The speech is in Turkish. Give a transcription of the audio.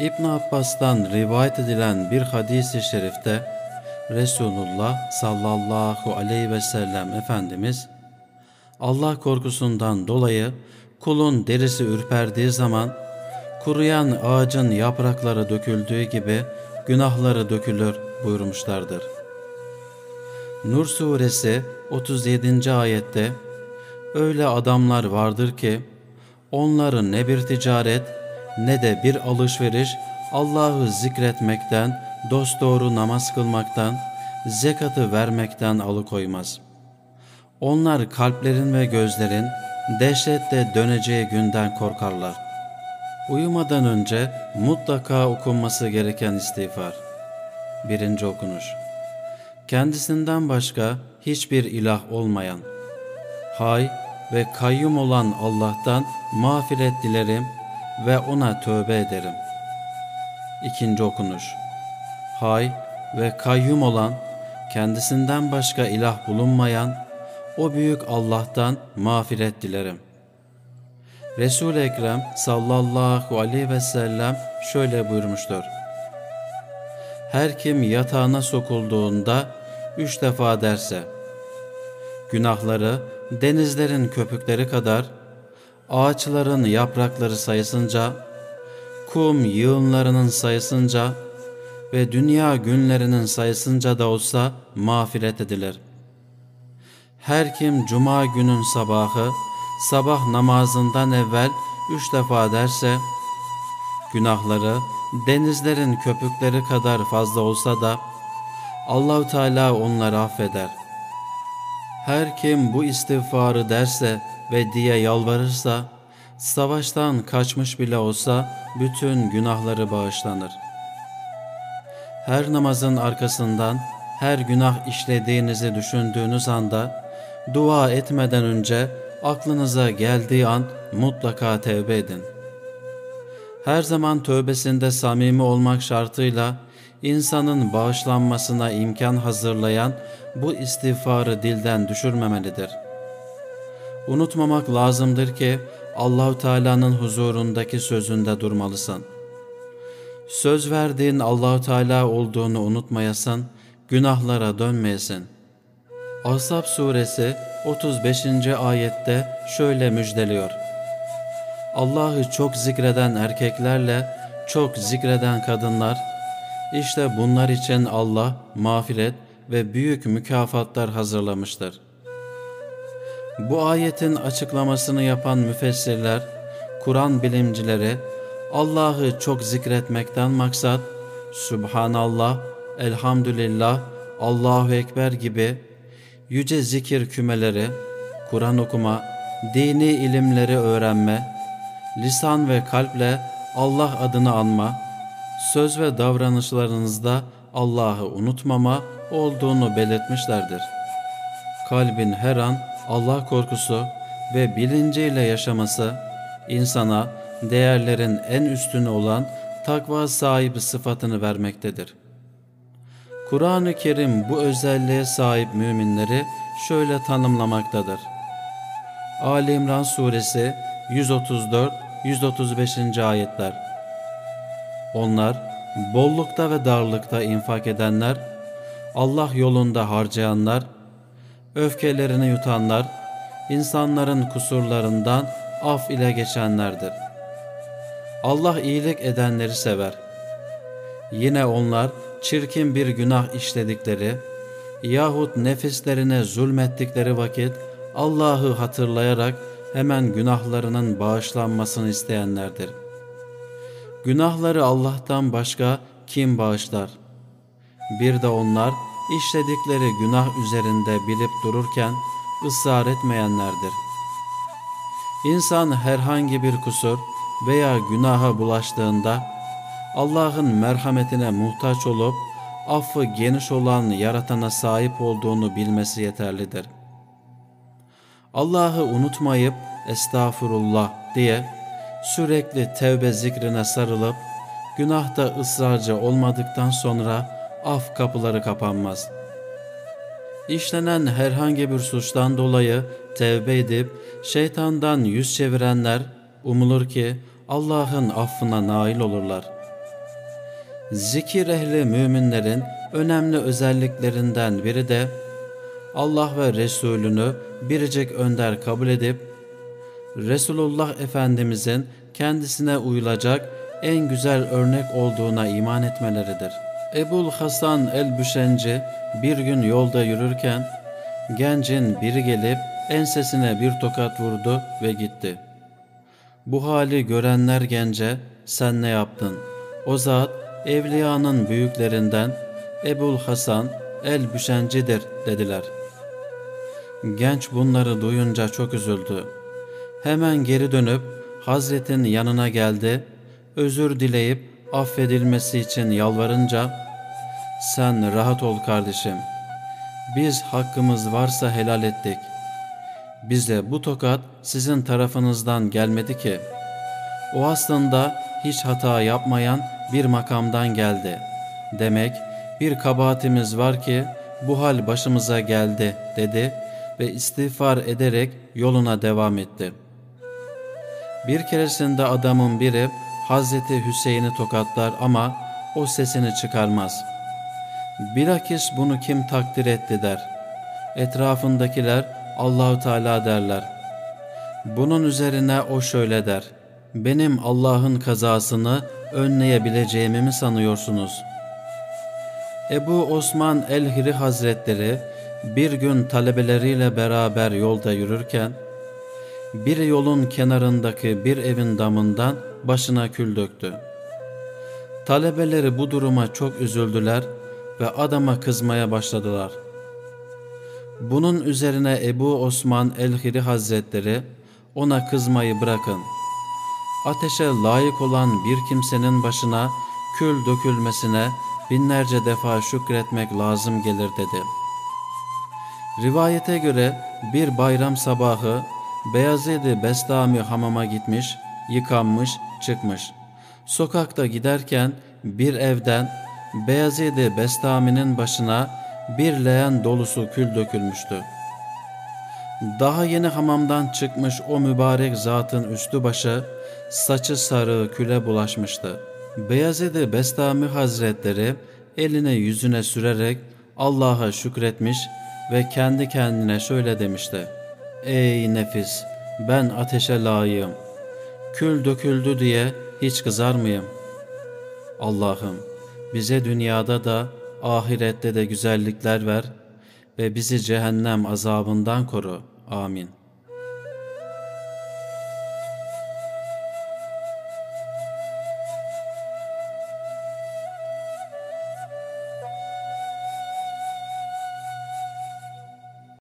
İbn-i Abbas'tan rivayet edilen bir hadis-i şerifte Resulullah sallallahu aleyhi ve sellem Efendimiz, Allah korkusundan dolayı kulun derisi ürperdiği zaman kuruyan ağacın yaprakları döküldüğü gibi günahları dökülür buyurmuşlardır. Nur suresi 37. ayette öyle adamlar vardır ki onların ne bir ticaret ne de bir alışveriş Allah'ı zikretmekten, dosdoğru namaz kılmaktan, zekatı vermekten alıkoymaz. Onlar kalplerin ve gözlerin dehşetle döneceği günden korkarlar. Uyumadan önce mutlaka okunması gereken istiğfar. 1. Okunuş. Kendisinden başka hiçbir ilah olmayan, hay ve kayyum olan Allah'tan mağfiret dilerim ve ona tövbe ederim. 2. Okunuş. Hay ve kayyum olan, kendisinden başka ilah bulunmayan o büyük Allah'tan mağfiret dilerim. Resul-i Ekrem sallallahu aleyhi ve sellem şöyle buyurmuştur. Her kim yatağına sokulduğunda 3 defa derse, günahları denizlerin köpükleri kadar, ağaçların yaprakları sayısınca, kum yığınlarının sayısınca ve dünya günlerinin sayısınca da olsa mağfiret edilir. Her kim cuma günün sabahı, sabah namazından evvel 3 defa derse, günahları denizlerin köpükleri kadar fazla olsa da Allah-u Teala onları affeder. Her kim bu istiğfarı derse ve diye yalvarırsa, savaştan kaçmış bile olsa bütün günahları bağışlanır. Her namazın arkasından her günah işlediğinizi düşündüğünüz anda, dua etmeden önce aklınıza geldiği an mutlaka tevbe edin. Her zaman tövbesinde samimi olmak şartıyla insanın bağışlanmasına imkan hazırlayan bu istiğfarı dilden düşürmemelidir. Unutmamak lazımdır ki Allah-u Teala'nın huzurundaki sözünde durmalısın. Söz verdiğin Allah-u Teala olduğunu unutmayasın, günahlara dönmeyesin. Ahzab suresi 35. ayette şöyle müjdeliyor. Allah'ı çok zikreden erkeklerle çok zikreden kadınlar, işte bunlar için Allah mağfiret ve büyük mükafatlar hazırlamıştır. Bu ayetin açıklamasını yapan müfessirler, Kur'an bilimcileri Allah'ı çok zikretmekten maksat Subhanallah, Elhamdülillah, Allahu Ekber gibi yüce zikir kümeleri, Kur'an okuma, dini ilimleri öğrenme, lisan ve kalple Allah adını anma, söz ve davranışlarınızda Allah'ı unutmama olduğunu belirtmişlerdir. Kalbin her an Allah korkusu ve bilinciyle yaşaması, insana değerlerin en üstünü olan takva sahibi sıfatını vermektedir. Kur'an-ı Kerim bu özelliğe sahip müminleri şöyle tanımlamaktadır. Âl-i İmran Suresi 134-135. ayetler. Onlar bollukta ve darlıkta infak edenler, Allah yolunda harcayanlar, öfkelerini yutanlar, insanların kusurlarından af ile geçenlerdir. Allah iyilik edenleri sever. Yine onlar çirkin bir günah işledikleri yahut nefislerine zulmettikleri vakit Allah'ı hatırlayarak hemen günahlarının bağışlanmasını isteyenlerdir. Günahları Allah'tan başka kim bağışlar? Bir de onlar işledikleri günah üzerinde bilip dururken ısrar etmeyenlerdir. İnsan herhangi bir kusur veya günaha bulaştığında Allah'ın merhametine muhtaç olup affı geniş olan yaratana sahip olduğunu bilmesi yeterlidir. Allah'ı unutmayıp estağfurullah diye sürekli tevbe zikrine sarılıp günahta ısrarcı olmadıktan sonra af kapıları kapanmaz. İşlenen herhangi bir suçtan dolayı tevbe edip şeytandan yüz çevirenler umulur ki Allah'ın affına nail olurlar. Zikir ehli müminlerin önemli özelliklerinden biri de Allah ve Resulünü biricik önder kabul edip Resulullah Efendimizin kendisine uyulacak en güzel örnek olduğuna iman etmeleridir. Ebul Hasan el-Büşenci bir gün yolda yürürken gencin biri gelip ensesine bir tokat vurdu ve gitti. Bu hali görenler gence "Sen ne yaptın?" O zat evliyanın büyüklerinden Ebul Hasan el-Büşenci'dir dediler. Genç bunları duyunca çok üzüldü. Hemen geri dönüp Hazretin yanına geldi. Özür dileyip affedilmesi için yalvarınca "Sen rahat ol kardeşim. Biz hakkımız varsa helal ettik. Bize bu tokat sizin tarafınızdan gelmedi ki. O aslında hiç hata yapmayan bir makamdan geldi. Demek bir kabahatimiz var ki bu hal başımıza geldi" dedi ve istiğfar ederek yoluna devam etti. Bir keresinde adamın biri Hazreti Hüseyin'i tokatlar ama o sesini çıkarmaz. "Bilakis bunu kim takdir etti?" der. Etrafındakiler "Allahu Teala" derler. Bunun üzerine o şöyle der: "Benim Allah'ın kazasını önleyebileceğimi mi sanıyorsunuz?" Ebu Osman El-Hiri Hazretleri bir gün talebeleriyle beraber yolda yürürken bir yolun kenarındaki bir evin damından başına kül döktü. Talebeleri bu duruma çok üzüldüler ve adama kızmaya başladılar. Bunun üzerine Ebu Osman el-Hiri Hazretleri "Ona kızmayı bırakın. Ateşe layık olan bir kimsenin başına kül dökülmesine binlerce defa şükretmek lazım gelir" dedi. Rivayete göre bir bayram sabahı Bayezid-i Bistami hamama gitmiş, yıkanmış, çıkmış. Sokakta giderken bir evden Bayezid-i Bistami'nin başına bir leğen dolusu kül dökülmüştü. Daha yeni hamamdan çıkmış o mübarek zatın üstü başı, saçı sarı küle bulaşmıştı. Bayezid-i Bistami Hazretleri eline yüzüne sürerek Allah'a şükretmiş ve kendi kendine şöyle demişti: "Ey nefis, ben ateşe layığım. Kül döküldü diye hiç kızar mıyım? Allah'ım, bize dünyada da ahirette de güzellikler ver ve bizi cehennem azabından koru. Amin."